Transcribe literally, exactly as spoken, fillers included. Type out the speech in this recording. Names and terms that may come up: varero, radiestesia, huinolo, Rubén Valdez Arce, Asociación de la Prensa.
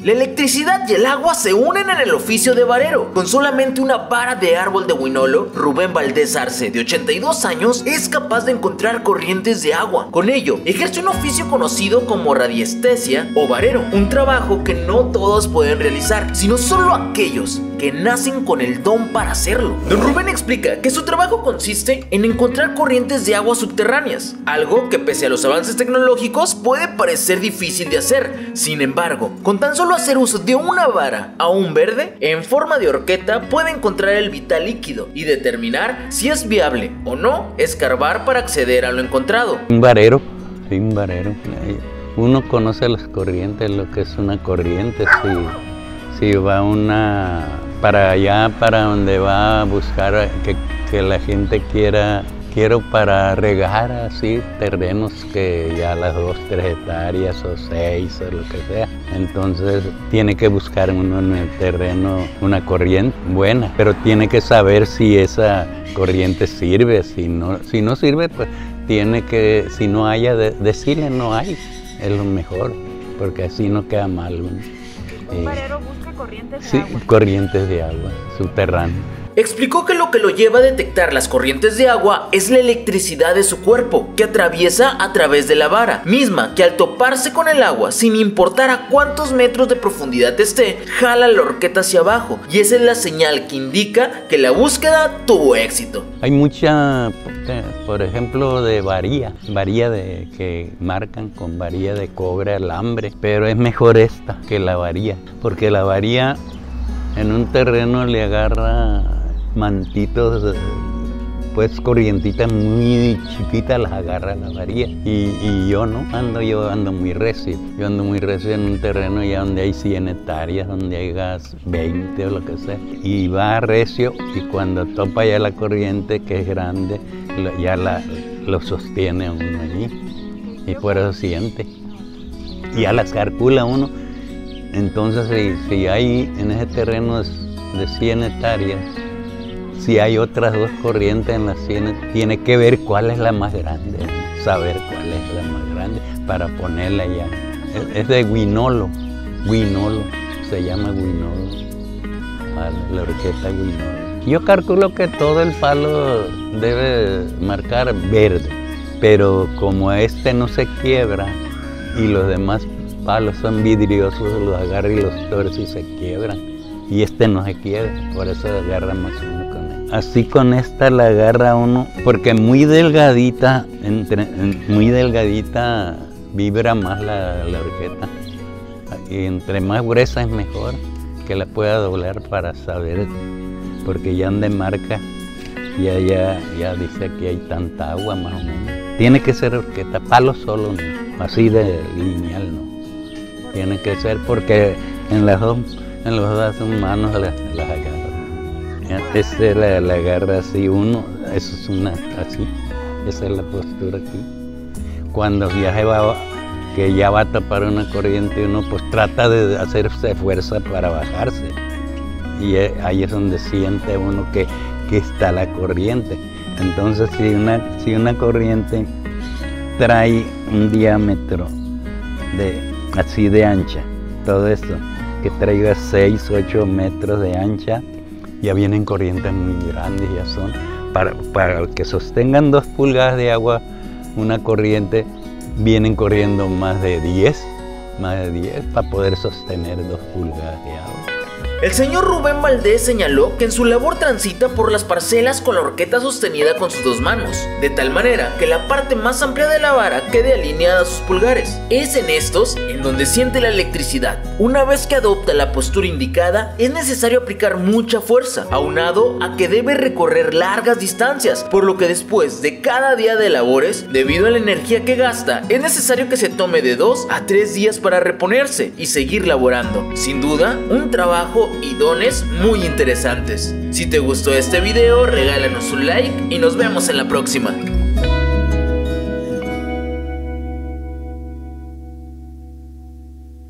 La electricidad y el agua se unen en el oficio de varero. Con solamente una vara de árbol de huinolo, Rubén Valdez Arce, de ochenta y dos años, es capaz de encontrar corrientes de agua. Con ello, ejerce un oficio conocido como radiestesia o varero, un trabajo que no todos pueden realizar, sino solo aquellos que nacen con el don para hacerlo. Don Rubén explica que su trabajo consiste en encontrar corrientes de agua subterráneas, algo que pese a los avances tecnológicos puede parecer difícil de hacer. Sin embargo, con tan solo hacer uso de una vara, aún verde, en forma de horqueta, puede encontrar el vital líquido y determinar si es viable o no escarbar para acceder a lo encontrado. Un varero, soy un varero. Uno conoce las corrientes, lo que es una corriente, si, si va una para allá, para donde va a buscar que, que la gente quiera, quiero para regar así terrenos que ya las dos, tres hectáreas o seis o lo que sea. Entonces tiene que buscar uno en el terreno una corriente buena, pero tiene que saber si esa corriente sirve. Si no, si no sirve, pues tiene que, si no haya, de, decirle no hay, es lo mejor, porque así no queda mal. Un varero busca corrientes de sí, agua. Corrientes de agua, subterráneas. Explicó que lo que lo lleva a detectar las corrientes de agua es la electricidad de su cuerpo, que atraviesa a través de la vara, misma que al toparse con el agua, sin importar a cuántos metros de profundidad esté, jala la horqueta hacia abajo, y esa es la señal que indica que la búsqueda tuvo éxito. Hay mucha, por ejemplo, de varilla, varilla de, que marcan con varilla de cobre, alambre, pero es mejor esta que la varilla, porque la varilla en un terreno le agarra mantitos, pues corrientitas muy chiquitas las agarra la varilla, y, y yo no, ando yo ando muy recio, yo ando muy recio en un terreno ya donde hay cien hectáreas, donde hay gas veinte o lo que sea, y va recio, y cuando topa ya la corriente que es grande, ya la, lo sostiene uno allí, y por eso siente, y ya la calcula uno. Entonces si, si hay en ese terreno de cien hectáreas, si hay otras dos corrientes en las cienes, tiene que ver cuál es la más grande, saber cuál es la más grande para ponerla ya. Es, es de huinolo, huinolo, se llama huinolo, la horqueta huinolo. Yo calculo que todo el palo debe marcar verde, pero como este no se quiebra y los demás palos son vidriosos, los agarra y los torce y se quiebran, y este no se quiebra, por eso agarra más uno. Así con esta la agarra uno, porque muy delgadita, entre, muy delgadita vibra más la, la horqueta. Y entre más gruesa es mejor, que la pueda doblar para saber, porque ya donde marca, ya, ya, ya dice que hay tanta agua más o menos. Tiene que ser horqueta, palo solo, no, así de lineal no. Tiene que ser porque en las dos, en los dos humanos las, las agarra. Este la, la agarra así uno, eso es una así, esa es la postura aquí. Cuando ya se va, que ya va a tapar una corriente, uno pues trata de hacerse fuerza para bajarse. Y ahí es donde siente uno que, que está la corriente. Entonces si una, si una corriente trae un diámetro de así de ancha, todo esto, que traiga seis, ocho metros de ancha, ya vienen corrientes muy grandes, ya son. Para, para que sostengan dos pulgadas de agua, una corriente, vienen corriendo más de diez, más de diez, para poder sostener dos pulgadas de agua. El señor Rubén Valdez señaló que en su labor transita por las parcelas con la horqueta sostenida con sus dos manos, de tal manera que la parte más amplia de la vara quede alineada a sus pulgares. Es en estos en donde siente la electricidad. Una vez que adopta la postura indicada, es necesario aplicar mucha fuerza, aunado a que debe recorrer largas distancias, por lo que después de cada día de labores, debido a la energía que gasta, es necesario que se tome de dos a tres días para reponerse y seguir laborando. Sin duda, un trabajo y dones muy interesantes. Si te gustó este video, regálanos un like y nos vemos en la próxima.